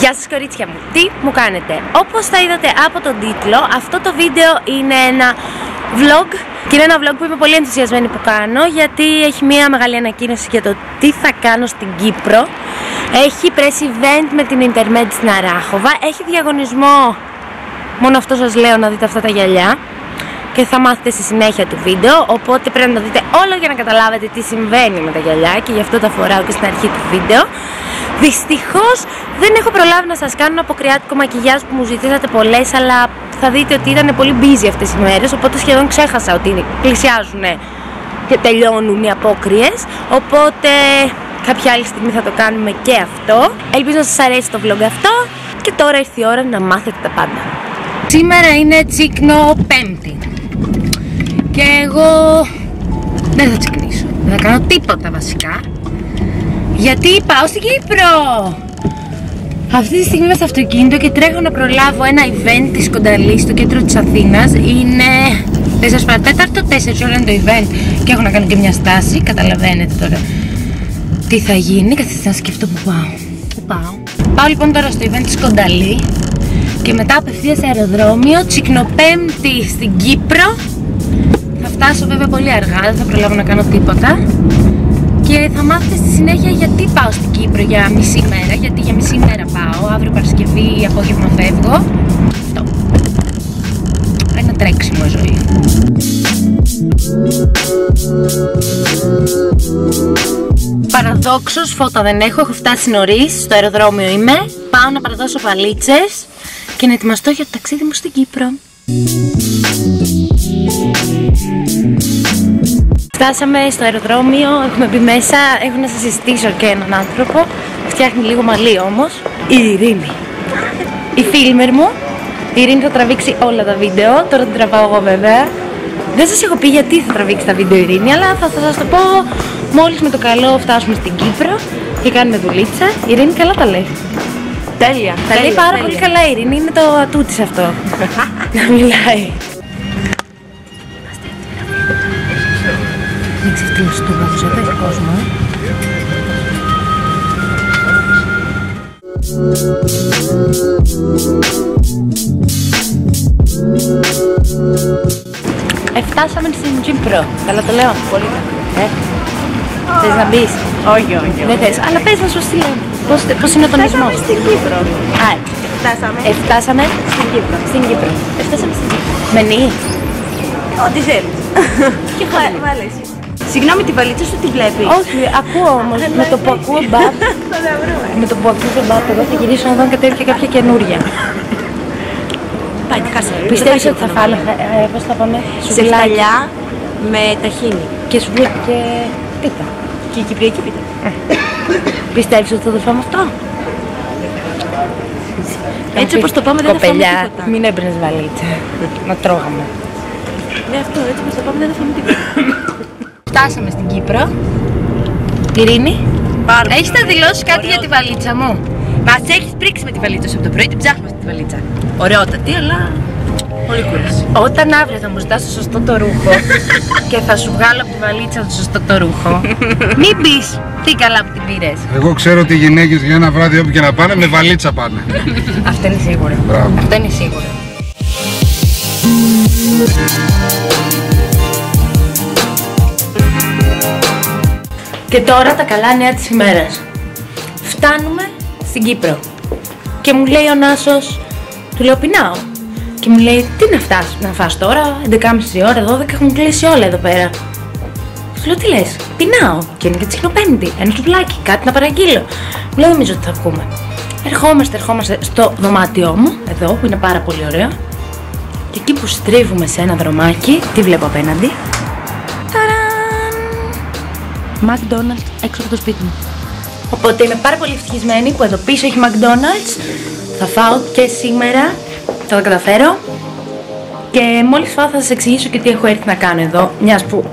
Γεια σας κορίτσια μου, τι μου κάνετε? Όπως θα είδατε από τον τίτλο, αυτό το βίντεο είναι ένα vlog. Και είναι ένα vlog που είμαι πολύ ενθουσιασμένη που κάνω, γιατί έχει μια μεγάλη ανακοίνωση για το τι θα κάνω στην Κύπρο. Έχει press event με την Intermed στην Αράχοβα. Έχει διαγωνισμό, μόνο αυτό σας λέω, να δείτε αυτά τα γυαλιά. Και θα μάθετε στη συνέχεια του βίντεο, οπότε πρέπει να το δείτε όλο για να καταλάβετε τι συμβαίνει με τα γυαλιά. Και γι' αυτό τα φοράω και στην αρχή του βίντεο. Δυστυχώς δεν έχω προλάβει να σας κάνω αποκριάτικο μακιγιάζ που μου ζητήσατε πολλές, αλλά θα δείτε ότι ήταν πολύ busy αυτές οι μέρες, οπότε σχεδόν ξέχασα ότι πλησιάζουν και τελειώνουν οι απόκριες. Οπότε κάποια άλλη στιγμή θα το κάνουμε και αυτό. Ελπίζω να σας αρέσει το vlog αυτό και τώρα ήρθε η ώρα να μάθετε τα πάντα. Σήμερα είναι τσίκνο Πέμπτη και εγώ δεν θα τσικνήσω, δεν θα κάνω τίποτα βασικά. Γιατί πάω στην Κύπρο! Αυτή τη στιγμή είμαι στο αυτοκίνητο και τρέχω να προλάβω ένα event της Κονταλής στο κέντρο της Αθήνας. Είναι 4 παρά 4 ώρα είναι το event και έχω να κάνω και μια στάση. Καταλαβαίνετε τώρα τι θα γίνει. Καθίστε να σκεφτώ που πάω. Πάω λοιπόν τώρα στο event της Κονταλή και μετά απευθείας αεροδρόμιο, τσικνοπέμπτη στην Κύπρο. Θα φτάσω βέβαια πολύ αργά, δεν θα προλάβω να κάνω τίποτα. Και θα μάθετε στη συνέχεια γιατί πάω στην Κύπρο για μισή μέρα. Γιατί για μισή μέρα πάω. Αύριο Παρασκευή, απόγευμα φεύγω. Αυτό. Ένα τρέξιμο ζωή. Παραδόξως φώτα δεν έχω. Έχω φτάσει νωρίς. Στο αεροδρόμιο είμαι. Πάω να παραδώσω παλίτσες και να ετοιμαστώ για το ταξίδι μου στην Κύπρο. Φτάσαμε στο αεροδρόμιο, έχουμε μπει μέσα, έχω να σας συστήσω και έναν άνθρωπο. Φτιάχνει λίγο μαλλί όμως. Η Ειρήνη, η φίλμερ μου. Η Ειρήνη θα τραβήξει όλα τα βίντεο, τώρα την τραβάω εγώ βέβαια. Δεν σας έχω πει γιατί θα τραβήξει τα βίντεο η Ειρήνη, αλλά θα σας το πω μόλις με το καλό φτάσουμε στην Κύπρο και κάνουμε δουλίτσα. Η Ειρήνη καλά τα λέει. Τέλεια. Τα λέει πάρα πολύ καλά η Ειρήνη, είναι το ατού της αυτό. Να μιλάει. Δεν ξεφτύλωσε το βάζο, δεν έχει κόσμο. Εφτάσαμε στην Κύπρο. Καλά το λέω, πολύ καλά. Θες να μπεις? Όχι, όχι. Δεν θες, αλλά πες να σου στείλω. Πώς είναι ο τονισμός? Φτάσαμε στην Κύπρο. Εφτάσαμε στην Κύπρο. Εφτάσαμε στην Κύπρο. Με νύ? Ό,τι θέλεις. Και βάλε εσύ. Συγγνώμη, τη βαλίτσα σου τη βλέπει? Όχι, ακούω όμως. Με το που ακούω μπαπ, εδώ θα γυρίσω να δω αν κατέβει και κάποια καινούρια. Πάει, τι χάσα. Πιστεύεις ότι θα φάμε, πώς θα πάμε? Σουβλάκια με ταχίνι. Και σουβλάκια και πίτα. Και η κυπριακή πίτα. Πιστεύεις ότι θα το φάμε αυτό? Έτσι όπως το πάμε δεν θα φάμε τίποτα. Μην έμπαινες βαλίτσα. Να τρώγαμε. Ναι, αυτό, έτσι όπως το πάμε δεν θα φάμε τίποτα. Φτάσαμε στην Κύπρο. Ειρήνη, έχεις να δηλώσεις κάτι για τη βαλίτσα μου? Μας έχεις πρίξει με τη βαλίτσα σου από το πρωί, την ψάχνουμε στη βαλίτσα. Ωραιότατη, αλλά πολύ κούραση. Όταν αύριο θα μου ζητάς το σωστό το ρούχο και θα σου βγάλω από τη βαλίτσα το σωστό το ρούχο, μην πεις τι καλά που την πήρες. Εγώ ξέρω ότι οι γυναίκες για ένα βράδυ όπου και να πάνε με βαλίτσα πάνε. Αυτό είναι σίγουρο. Μπράβο. Αυτό είναι σίγουρο. Και τώρα τα καλά νέα της ημέρας. Φτάνουμε στην Κύπρο. Και μου λέει ο Νάσος, του λέω πεινάω. Και μου λέει τι να φτάσει, να φας τώρα, 11.30 ώρα, 12 έχουν κλείσει όλα εδώ πέρα. Του λέω τι λες, πεινάω. Και είναι και τσικνοπέμπτη, ένα σουβλάκι, κάτι να παραγγείλω. Μου λέει νομίζω ότι θα βγούμε. Ερχόμαστε στο δωμάτιό μου, εδώ που είναι πάρα πολύ ωραίο. Και εκεί που στρίβουμε σε ένα δρομάκι, τι βλέπω απέναντι? McDonald's έξω από το σπίτι μου. Οπότε είμαι πάρα πολύ ευτυχισμένη που εδώ πίσω έχει McDonald's. Θα φάω και σήμερα, θα τα καταφέρω. Και μόλις φάω θα σας εξηγήσω και τι έχω έρθει να κάνω εδώ, μιας που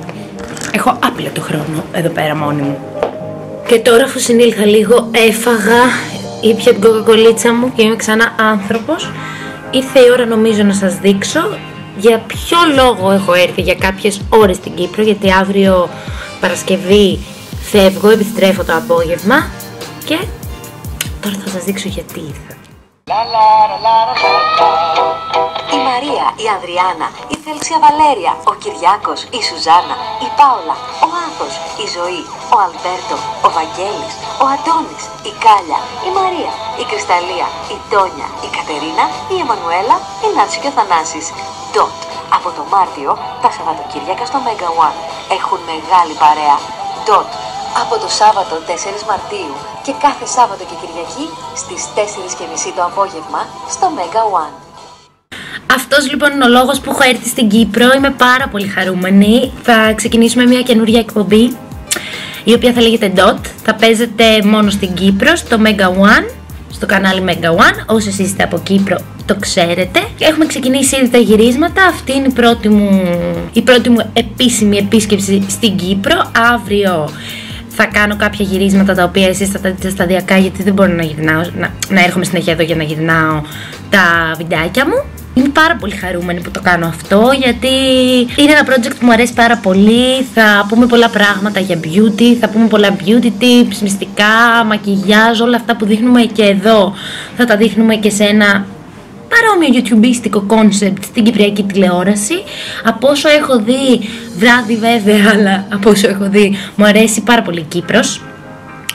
έχω άπλετο χρόνο εδώ πέρα μόνη μου. Και τώρα αφού συνήλθα λίγο, έφαγα, ήπια την κοκακολίτσα μου και είμαι ξανά άνθρωπος. Ήρθε η ώρα νομίζω να σας δείξω για ποιο λόγο έχω έρθει για κάποιες ώρες στην Κύπρο, γιατί αύριο Παρασκευή Φεύγω, επιστρέφω το απόγευμα και τώρα θα σας δείξω γιατί ήρθα. Η Μαρία, η Ανδριάννα, η Φελξία Βαλέρια, ο Κυριάκος, η Σουζάνα, η Πάολα, ο Άθος, η Ζωή, ο Αλμπέρτο, ο Βαγγέλης, ο Αντώνης, η Κάλια, η Μαρία, η Κρυσταλία, η Τόνια, η Κατερίνα, η Εμμανουέλα, η Νάση και ο Θανάσης. DOT. Από το Μάρτιο, τα Σαββατοκύριακα στο Mega One. Έχουν μεγάλη παρέα. DOT. Από το Σάββατο 4 Μαρτίου και κάθε Σάββατο και Κυριακή στις 4:30 το απόγευμα στο Mega One. Αυτός λοιπόν είναι ο λόγος που έχω έρθει στην Κύπρο. Είμαι πάρα πολύ χαρούμενη. Θα ξεκινήσουμε μια καινούρια εκπομπή, η οποία θα λέγεται DOT. Θα παίζεται μόνο στην Κύπρο, στο Mega One, στο κανάλι Mega One. Όσοι είστε από Κύπρο το ξέρετε. Έχουμε ξεκινήσει ήδη τα γυρίσματα. Αυτή είναι η πρώτη μου επίσημη επίσκεψη στην Κύπρο. Αύριο θα κάνω κάποια γυρίσματα τα οποία εσείς θα τα δείτε σταδιακά, γιατί δεν μπορώ να έρχομαι συνέχεια εδώ για να γυρνάω τα βιντεάκια μου. Είμαι πάρα πολύ χαρούμενη που το κάνω αυτό, γιατί είναι ένα project που μου αρέσει πάρα πολύ. Θα πούμε πολλά πράγματα για beauty, θα πούμε πολλά beauty tips, μυστικά, μακιγιάζ, όλα αυτά που δείχνουμε και εδώ θα τα δείχνουμε και σε ένα παρόμοιο youtube-istικό concept στην κυπριακή τηλεόραση. Από όσο έχω δει, βράδυ βέβαια, αλλά από όσο έχω δει μου αρέσει πάρα πολύ η Κύπρος.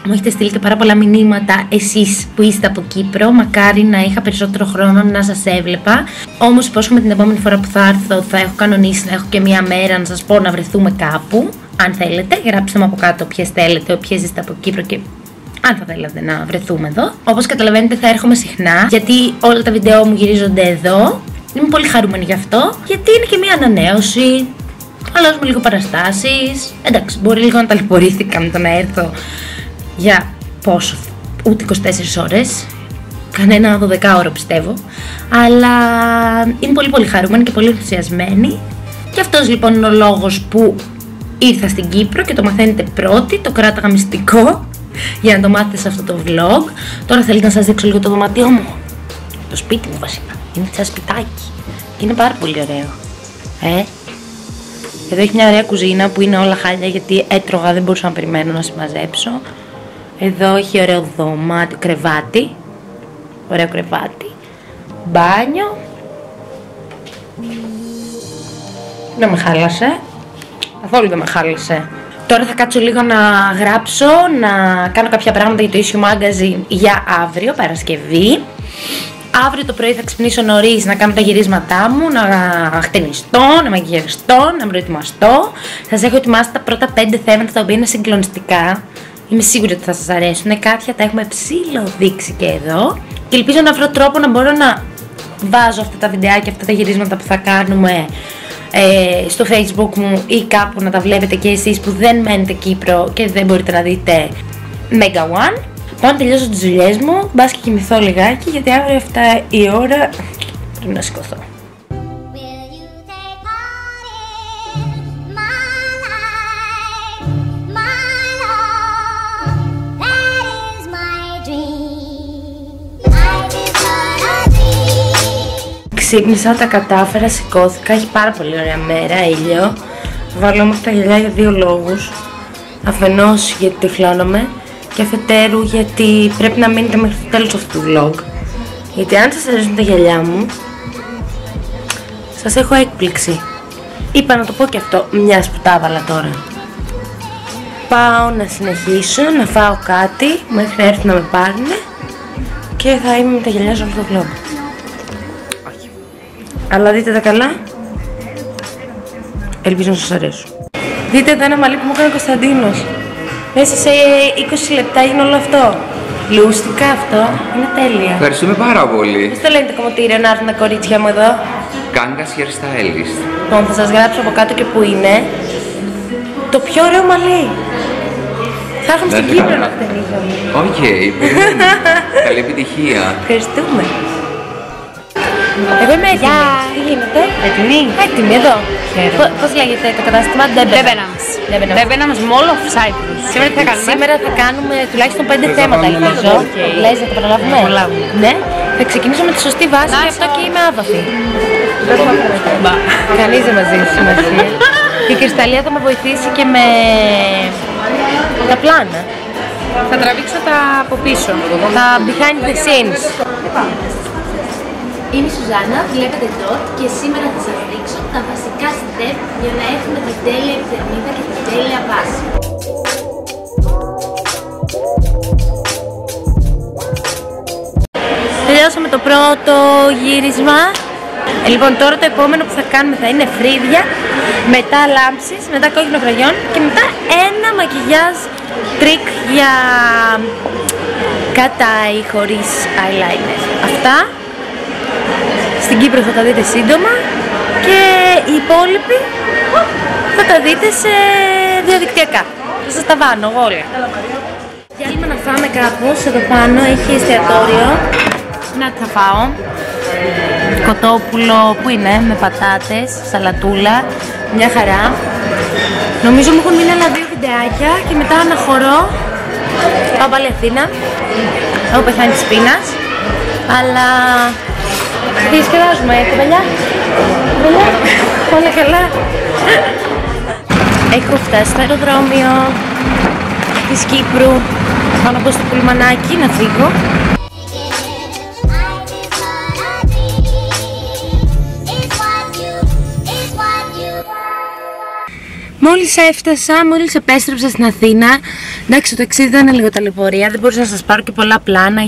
Μου έχετε στείλει και πάρα πολλά μηνύματα εσείς που είστε από Κύπρο. Μακάρι να είχα περισσότερο χρόνο να σας έβλεπα. Όμως υπόσχομαι την επόμενη φορά που θα έρθω θα έχω κανονίσει να έχω και μία μέρα να σας πω να βρεθούμε κάπου. Αν θέλετε, γράψτε μου από κάτω ποιες θέλετε, ποιες είστε από Κύπρο και αν θα θέλατε να βρεθούμε εδώ. Όπως καταλαβαίνετε, θα έρχομαι συχνά, γιατί όλα τα βιντεό μου γυρίζονται εδώ. Είμαι πολύ χαρούμενη γι' αυτό, γιατί είναι και μία ανανέωση. Αλλάζουμε λίγο παραστάσεις. Εντάξει, μπορεί λίγο να ταλαιπωρήθηκα με το να έρθω για πόσο, ούτε 24 ώρες, κανένα 12ωρο πιστεύω, αλλά είμαι πολύ πολύ χαρούμενη και πολύ ενθουσιασμένη. Και αυτός λοιπόν είναι ο λόγος που ήρθα στην Κύπρο και το μαθαίνετε πρώτοι, το κράταγα μυστικό για να το μάθετε σε αυτό το vlog. Τώρα θέλετε να σας δείξω λίγο το δωμάτιό μου, το σπίτι μου βασικά, είναι σαν σπιτάκι και είναι πάρα πολύ ωραίο. Εδώ έχει μια ωραία κουζίνα που είναι όλα χάλια γιατί έτρωγα, δεν μπορούσα να περιμένω να συμμαζέψω. Εδώ έχει ωραίο δωμάτιο, κρεβάτι, ωραίο κρεβάτι, μπάνιο. Δεν με χάλασε, καθόλου δεν με χάλασε. Τώρα θα κάτσω λίγο να γράψω, να κάνω κάποια πράγματα για το issue magazine για αύριο, Παρασκευή. Αύριο το πρωί θα ξυπνήσω νωρίς να κάνω τα γυρίσματά μου, να χτενιστώ, να μαγειρευτώ, να προετοιμαστώ. Σας έχω ετοιμάσει τα πρώτα 5 θέματα τα οποία είναι συγκλονιστικά. Είμαι σίγουρη ότι θα σας αρέσουν. Κάποια τα έχουμε ψηλοδείξει και εδώ. Και ελπίζω να βρω τρόπο να μπορώ να βάζω αυτά τα βιντεάκια, αυτά τα γυρίσματα που θα κάνουμε στο Facebook μου ή κάπου να τα βλέπετε και εσείς που δεν μένετε Κύπρο και δεν μπορείτε να δείτε Mega One. Πάω να τελειώσω τις δουλειές μου, μπας και κοιμηθώ λιγάκι, γιατί αύριο 7 η ώρα πρέπει να σηκωθώ. Ξύπνησα, τα κατάφερα, σηκώθηκα, έχει πάρα πολύ ωραία μέρα, ήλιο. Βάλω όμως τα γυαλιά για δύο λόγους. Αφενός γιατί τυφλώνομαι και αφετέρου γιατί πρέπει να μείνετε μέχρι το τέλος αυτού του vlog, γιατί αν σας αρέσουν τα γυαλιά μου, σας έχω έκπληξη. Είπα να το πω και αυτό, μιας που τα έβαλα τώρα. Πάω να συνεχίσω, να φάω κάτι μέχρι να έρθουν να με πάρουνε και θα είμαι με τα γυαλιά σε όλο το vlog. Όχι. Αλλά δείτε τα καλά. Ελπίζω να σας αρέσουν. Δείτε εδώ ένα μαλλί που μου έκανε ο Κωνσταντίνος. Μέσα σε 20 λεπτά έγινε όλο αυτό. Λούστικα αυτό, είναι τέλεια. Ευχαριστούμε πάρα πολύ. Πώς το λένε το κομμωτήριο να έρθουν τα κορίτσια μου εδώ? Κάνγκας hairstylist. Λοιπόν, θα σας γράψω από κάτω και που είναι το πιο ωραίο μαλλί. Θα έρχομαι στην Κύπρο να χτενίζω. Οκ, περίμενε. Καλή επιτυχία. Ευχαριστούμε. Εγώ είμαι έτοιμη. Τι γίνεται? Έτοιμη. Έτοιμη εδώ. Πώς λέγεται το κατάστημα? Debenhams. Debenhams Mall of Cyprus. Σήμερα τι θα κάνουμε? Σήμερα θα κάνουμε τουλάχιστον 5 θέματα, ελπίζω. Λες να τα προλάβουμε? Ναι. Θα ξεκινήσω με τη σωστή βάση, γι' αυτό και είμαι άβαφη. Κανείς δεν μας δίνει σημασία. Η Κρυσταλλία θα με βοηθήσει και με τα πλάνα. Θα τραβήξω τα από πίσω, τα behind the scenes. Είμαι η Σουζάννα, βλέπετε DOT και σήμερα θα σας δείξω τα βασικά step για να έχουμε την τέλεια επιθερμίδα και την τέλεια βάση. Τελειώσαμε το πρώτο γύρισμα. Λοιπόν, τώρα το επόμενο που θα κάνουμε θα είναι φρύδια, μετά λάμψεις, μετά κόκκινο κραγιόν και μετά ένα μακιγιάζ τρίκ για κατάι χωρίς eyeliner. Αυτά στην Κύπρο θα τα δείτε σύντομα και οι υπόλοιποι θα τα δείτε σε διαδικτυακά. Θα σας τα βάνω όλα. Θέλουμε να φάμε κάπως, εδώ πάνω έχει εστιατόριο. Να θα φάω κοτόπουλο που είναι με πατάτες, σαλατούλα, μια χαρά. Νομίζω μου έχουν μείνει άλλα δύο βιντεάκια και μετά αναχωρώ. Πάω πάλι Αθήνα, έχω πεθάνει της πείνας. Αλλά διασκεδάζουμε, κοπελιά. Κοπελιά, όλα καλά. Έχω φτάσει στο αεροδρόμιο της Κύπρου. Πάω να μπω στο πουλμανάκι να φύγω. Μόλις έφτασα, μόλις επέστρεψα στην Αθήνα. Εντάξει, το ταξίδι ήταν λίγο ταλαιπωρία. Δεν μπορούσα να σας πάρω και πολλά πλάνα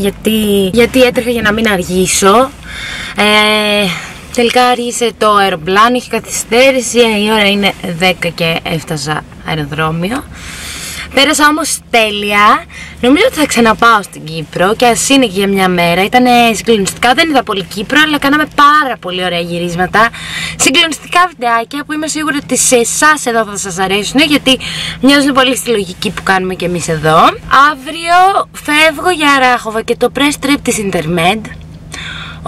γιατί έτρεχα για να μην αργήσω. Τελικά αργήσε το αεροπλάνο, είχε καθυστέρηση. Η ώρα είναι 10 και έφτασα αεροδρόμιο. Πέρασα όμως τέλεια. Νομίζω ότι θα ξαναπάω στην Κύπρο και ας είναι και για μια μέρα. Ήταν συγκλονιστικά, δεν είδα πολύ Κύπρο, αλλά κάναμε πάρα πολύ ωραία γυρίσματα. Συγκλονιστικά βιντεάκια που είμαι σίγουρη ότι σε εσάς εδώ θα σας αρέσουν, γιατί μοιάζουν πολύ στη λογική που κάνουμε και εμείς εδώ. Αύριο φεύγω για Αράχοβα και το press trip της Intermed.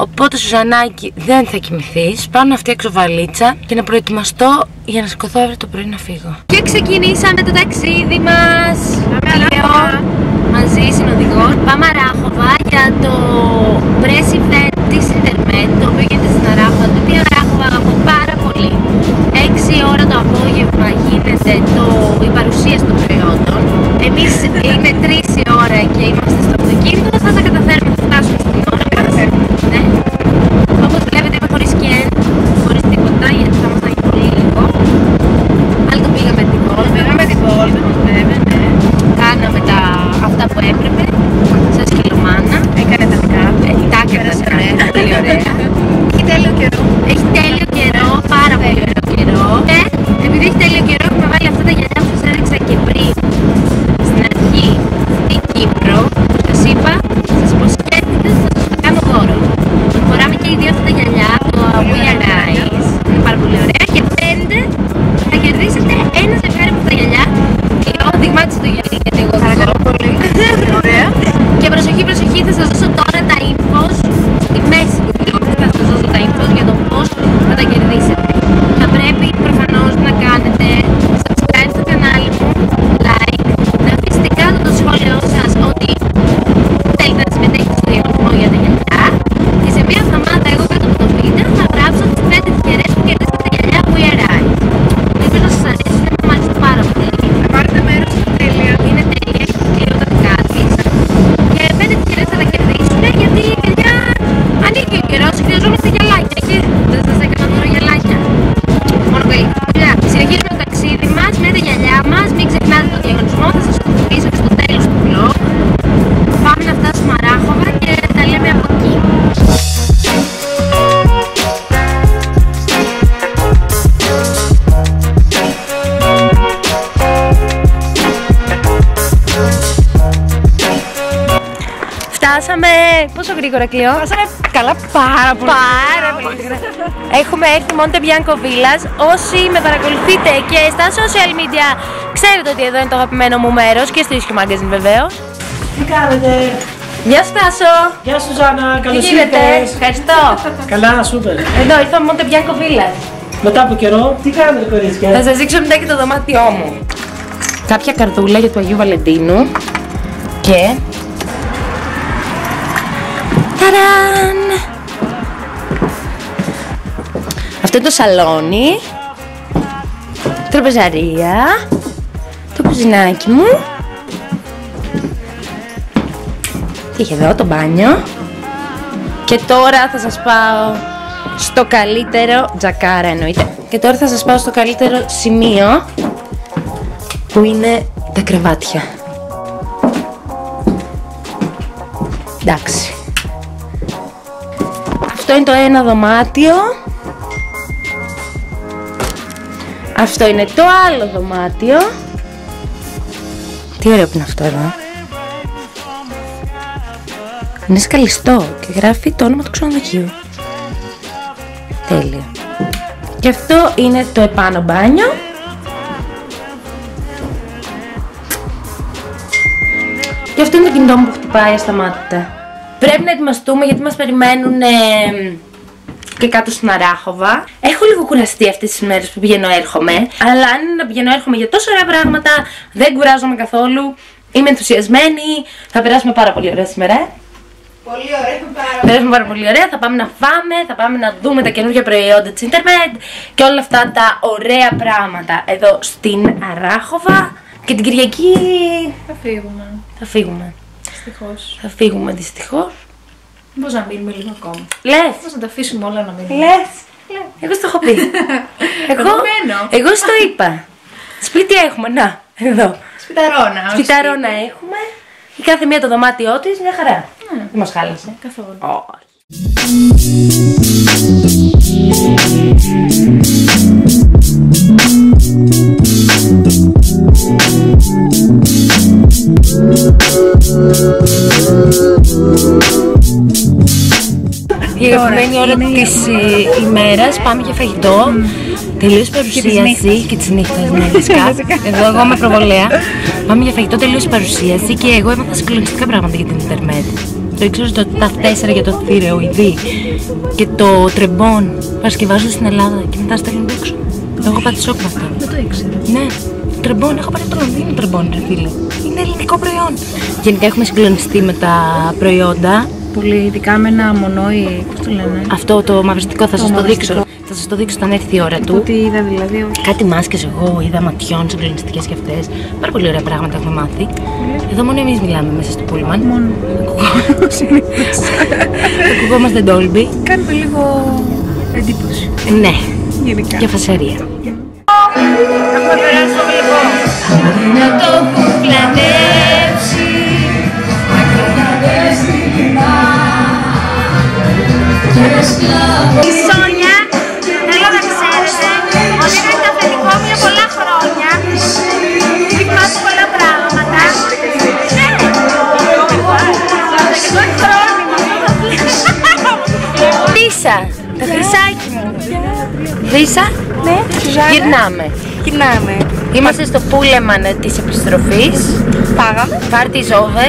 Οπότε, Σουζανάκη, δεν θα κοιμηθείς. Πάω να φτιάξω βαλίτσα και να προετοιμαστώ για να σηκωθώ αύριο το πρωί να φύγω. Και ξεκινήσαμε το ταξίδι μας. Μαζί συνοδηγός. Πάμε Αράχοβα για το press event της Intermed, το οποίο γίνεται στην Αράχοβα. Το οποίο Αράχοβα αγαπώ πάρα πολύ. 6 ώρα το απόγευμα γίνεται η παρουσίαση των προϊόντων. Εμείς είναι 3 η ώρα και είμαστε στο αυτοκίνητο. Θα τα καταφέρουμε να φτάσουμε στην ώρα. Ναι. Όπως βλέπετε είμαι χωρίς κέντ, χωρίς τίποτα, γιατί θα μας άγει πολύ λίγο. Αλλά το πήγαμε την πόλη. Πήγαμε την πόλη, ναι. Κάναμε αυτά που έπρεπε, σαν σκυλομάνα. Έκανε τα δικά. Κοιτάξτε, ήταν πολύ ωραία. Έχει τέλειο καιρό. Έχει τέλειο καιρό, πάρα πολύ ωραίο καιρό. Και επειδή έχει τέλειο καιρό έχουμε βάλει αυτά τα γυαλιά που σας έδειξα και πριν. Στην αρχή, στην Κύπρο, σας είπα, σας υποσχέθηκα, κάνω δώρο. Φοράμε και οι δύο αυτά τα γυαλιά, το We Are Eyes. Είναι πάρα πολύ ωραία. Και 5 θα κερδίσετε ένα ζευγάρι από τα γυαλιά. Εγώ δειγμάτισα το γυαλί γιατί εγώ παρακαλώ πολύ. Ωραία. Και προσοχή, προσοχή, θα σας δώσω τώρα τα infos. Στη μέση του βίντεο θα σας δώσω τα infos για το πώς θα τα κερδίσετε. Θα πρέπει προφανώς να κάνετε subscribe στο κανάλι μου, like, να αφήσετε κάτω το σχόλιο σας ότι θέλετε να συμμετέχετε στο διαγωνισμό για τα γυαλιά. Και σε μία εβδομάδα εγώ κάτω από το βίντεο θα γράψω τις 5 τυχερές που κερδίσετε τα γυαλιά που έραν. Ελπίζω να σας αρέσει, να μου αρέσει πάρα πολύ. Θα πάρετε μέρος στην τέλεια. Είναι τέλεια, έχει κλείωτα δικά της. Και 5 τυχερές θα τα κερδίσουν γιατί η παιδιά ανήκει ο καιρός, χρειαζόμαστε γυαλάκια και δεν σας έκανα τώρα γυαλάκια. Μόνο καλή. Ωραία, συνεχίζουμε το ταξίδι μας με τα γυαλιά μας. Μην ξεχνάτε τον διαγωνισμό, θα σας κοντοποιήσω στο τέλος του vlog. Πάμε να φτάσουμε Αράχοβα και τα λέμε από εκεί. Φτάσαμε. Πόσο γρήγορα κλειώ. Φτάσαμε καλά, πάρα πολύ γρήγορα. Έχουμε έρθει Monte Bianco Villas. Όσοι με παρακολουθείτε και στα social media, ξέρετε ότι εδώ είναι το αγαπημένο μου μέρος και στο Issue Magazine βεβαίως. Τι κάνετε? Γεια σου Τάσο. Γεια σου Ζάνα, καλώς ήρθες. Ευχαριστώ. Καλά, σούπερ. Εδώ ήρθαμε Monte Bianco Villas. Μετά από καιρό, τι κάνετε κορίτσια? Θα σας δείξω μετά και το δωμάτιό μου. Κάποια καρδούλα για του Αγίου Βαλεντίνου. Και... Ταραν! Αυτό είναι το σαλόνι. Τραπεζαρία. Το κουζινάκι μου. Είχε εδώ το μπάνιο. Και τώρα θα σας πάω στο καλύτερο τζακάρα, εννοείται. Και τώρα θα σας πάω στο καλύτερο σημείο, που είναι τα κρεβάτια. Εντάξει. Αυτό είναι το ένα δωμάτιο. Αυτό είναι το άλλο δωμάτιο. Τι ωραίο που είναι αυτό εδώ. Είναι σκαλιστό και γράφει το όνομα του ξενοδοχείου. Τέλεια. Και αυτό είναι το επάνω μπάνιο. Και αυτό είναι το κινητό μου που χτυπάει ασταμάτητα. Πρέπει να ετοιμαστούμε γιατί μας περιμένουν και κάτω στην Αράχοβα. Έχω λίγο κουραστεί αυτές τις μέρες που πηγαίνω έρχομαι. Αλλά αν είναι να πηγαίνω έρχομαι για τόσο ωραία πράγματα, δεν κουράζομαι καθόλου. Είμαι ενθουσιασμένη. Θα περάσουμε πάρα πολύ ωραία σήμερα. Πολύ ωραία, περάσουμε πάρα πολύ ωραία. Θα πάμε να φάμε, θα πάμε να δούμε τα καινούργια προϊόντα της Intermed και όλα αυτά τα ωραία πράγματα εδώ στην Αράχοβα. Και την Κυριακή θα φύγουμε. Θα φύγουμε. Δυστυχώς. Θα φύγουμε δυστυχώς. Μήπως να μείνουμε λίγο ακόμα. Λες. Μήπως να τα αφήσουμε όλα να μείνουμε. Λες. Εγώ στο έχω πει. Εγώ στο είπα. Σπίτι έχουμε, να. Εδώ. Σπιταρώνα. Σπιταρώνα έχουμε. Η κάθε μία το δωμάτιό της, μια χαρά. Δεν μας χάλασε. Καθόλου. Η αγαπημένη ώρα της ημέρας, πάμε για φαγητό. Τελείως παρουσίαση και της νύχτας, ναι, φυσικά. Εδώ εγώ είμαι προβολέα. Πάμε για φαγητό, τελείως παρουσίαση και εγώ έμαθα συγκλονιστικά πράγματα για την Intermed. Το ήξερα ότι τα 4 για το θηρεοειδή και το τρεμπόν παρασκευάζονται στην Ελλάδα και μετά στέλνουν έξω. Εγώ πάω τη σοκ με αυτά. Δεν το ήξερα. Ναι. Τρεμπόν, έχω πάρει το Λονδίνο τρεμπόν, ρε φίλε. Είναι ελληνικό προϊόν. Γενικά έχουμε συγκλονιστεί με τα προϊόντα. Πολύ, ειδικά με ένα μονόι, πώς το λένε. Αυτό το μαυριστικό θα σας το δείξω. Θα σας το δείξω όταν έρθει η ώρα του. Τι είδα δηλαδή. Κάτι μάσκες εγώ, είδα ματιών, συγκλονιστικές και αυτές. Πάρα πολύ ωραία πράγματα έχουμε μάθει. Εδώ μόνο εμείς μιλάμε μέσα στο πούλμαν. Μόνο. Ακουγόμαστε Dolby. Κάνουμε λίγο εντύπωση. Ναι. Γενικά. Και φασαρία. Θα περάσουμε λοιπόν. Να το κουκλανέψει. Να κρατάς τη γυνά. Και σκλάβω. Η Σόνια, θέλω να ξέρετε ότι έκανε καφεδικό μια πολλά χρόνια. Θυμάται πολλά πράγματα. Ναι. Και το έχει πρόβλημα. Χρύσα, τα χρυσάκι μου. Χρύσα. Ναι. Γυρνάμε. Γυρνάμε. Είμαστε στο πούλεμαν της επιστροφής. Πάγαμε. Πάρτι is over.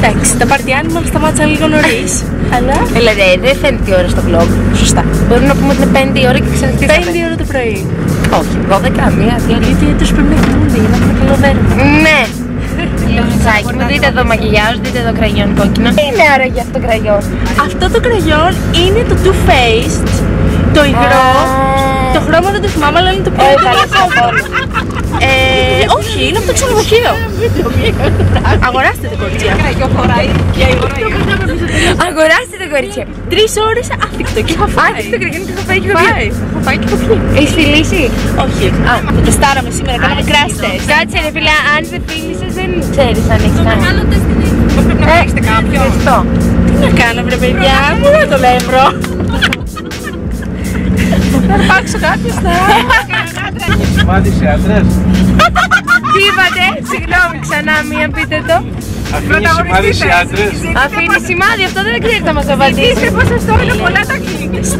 Εντάξει, τα παρτιάνι μας σταμάτησαν λίγο νωρίς. Αλλά. Δηλαδή, δεν φαίνεται η ώρα στο vlog. Σωστά. Μπορούμε να πούμε ότι είναι 5 η ώρα και ξαναχτίσαμε. 5 η ώρα το πρωί. Όχι, 12, 1, 2. Γιατί τους πρέπει να κοιμούνται, για να έχουν καλό δέρμα. Ναι. Λουτσάκι μου, δείτε εδώ μακιγιάζ, δείτε εδώ κραγιόν κόκκινο. Τι είναι άραγε αυτό το κραγιόν. Αυτό το κραγιόν είναι το Too Faced, το υγρό. Το χρώμα δεν το θυμάμαι, αλλά είναι το πιο καλό. Όχι, είναι από το ξενοδοχείο. Αγοράστε το κορίτσια. Αγοράστε το κορίτσια. 3 ώρες άφικτο και είχα φάει. Άφικτο κραγιόν και είχα φάει και είχα πιει. Έχεις φιλήσει? Όχι. Το τεστάραμε σήμερα, κάναμε crash test. Κάτσε ρε φίλα, αν δεν φίλησες δεν ξέρεις αν έχεις κάνει. Το μεγάλο τεστ είναι έτοιμο. Πρέπει να φτιάξετε κάποιον. Τι να κάνω βρε παιδιά, πού να το λεύρω. Θα αρπάξω κάποιος, θα Μάτισε άντρας. Τι είπατε, συγγνώμη ξανά μία, πείτε το. Αφήνει σημάδι σε άντρες. Αφήνει σημάδι, αυτό δεν ξέρει θα μας απαντήσει. Είστε ποσοστό, είναι πολλά τα κλίνηστα.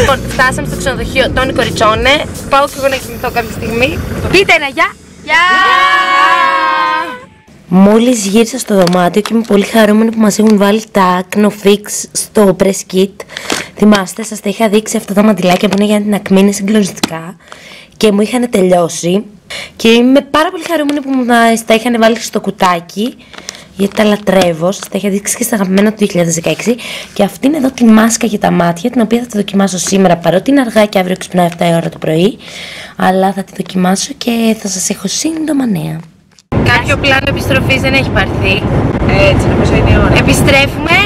Λοιπόν, φτάσαμε στο ξενοδοχείο των κοριτσόνε. Πάω και εγώ να κοιμηθώ κάποια στιγμή. Πείτε ένα γεια. Μόλις γύρισα στο δωμάτιο και είμαι πολύ χαρούμενη που μας έχουν βάλει τα Knofix στο press kit. Θυμάστε, σας τα είχα δείξει αυτά τα μαντιλάκια που είναι για την ακμή, είναι συγκλονιστικά και μου είχαν τελειώσει. Και είμαι πάρα πολύ χαρούμενη που μας τα είχαν βάλει στο κουτάκι, γιατί τα λατρεύω. Σας τα είχα δείξει και στα αγαπημένα του 2016. Και αυτή είναι εδώ τη μάσκα για τα μάτια, την οποία θα τη δοκιμάσω σήμερα, παρότι είναι αργά και αύριο ξυπνάω 7 η ώρα το πρωί. Αλλά θα τη δοκιμάσω και θα σας έχω σύντομα νέα. Κάποιο πλάνο επιστροφής δεν έχει πάρθει. Έτσι, νομίζω είναι η ώρα. Επιστρέφουμε.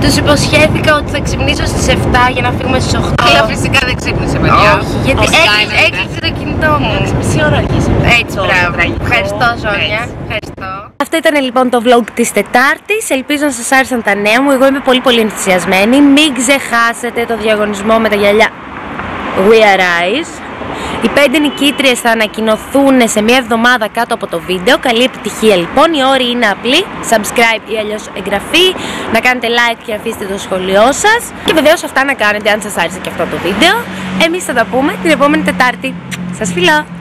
Τους υποσχέθηκα ότι θα ξυπνήσω στις 7 για να φύγουμε στις 8. Αλλά φυσικά δεν ξύπνησε, παιδιά. Όχι, γιατί έκλεισε το κινητό μου. Μισή ώρα αργήσαμε. Έτσι, μπράβο. Ευχαριστώ, Ζόνια. Ευχαριστώ. Αυτό ήταν λοιπόν το vlog της Τετάρτης. Ελπίζω να σας άρεσαν τα νέα μου. Εγώ είμαι πολύ πολύ ενθουσιασμένη. Μην ξεχάσετε το διαγωνισμό με τα γυαλιά We Are Eyes. Οι 5 νικήτριες θα ανακοινωθούν σε μια εβδομάδα κάτω από το βίντεο. Καλή επιτυχία λοιπόν, οι όροι είναι απλοί. Subscribe ή αλλιώς εγγραφή. Να κάνετε like και αφήστε το σχολείο σας. Και βεβαίως αυτά να κάνετε αν σας άρεσε και αυτό το βίντεο. Εμείς θα τα πούμε την επόμενη Τετάρτη. Σας φιλώ!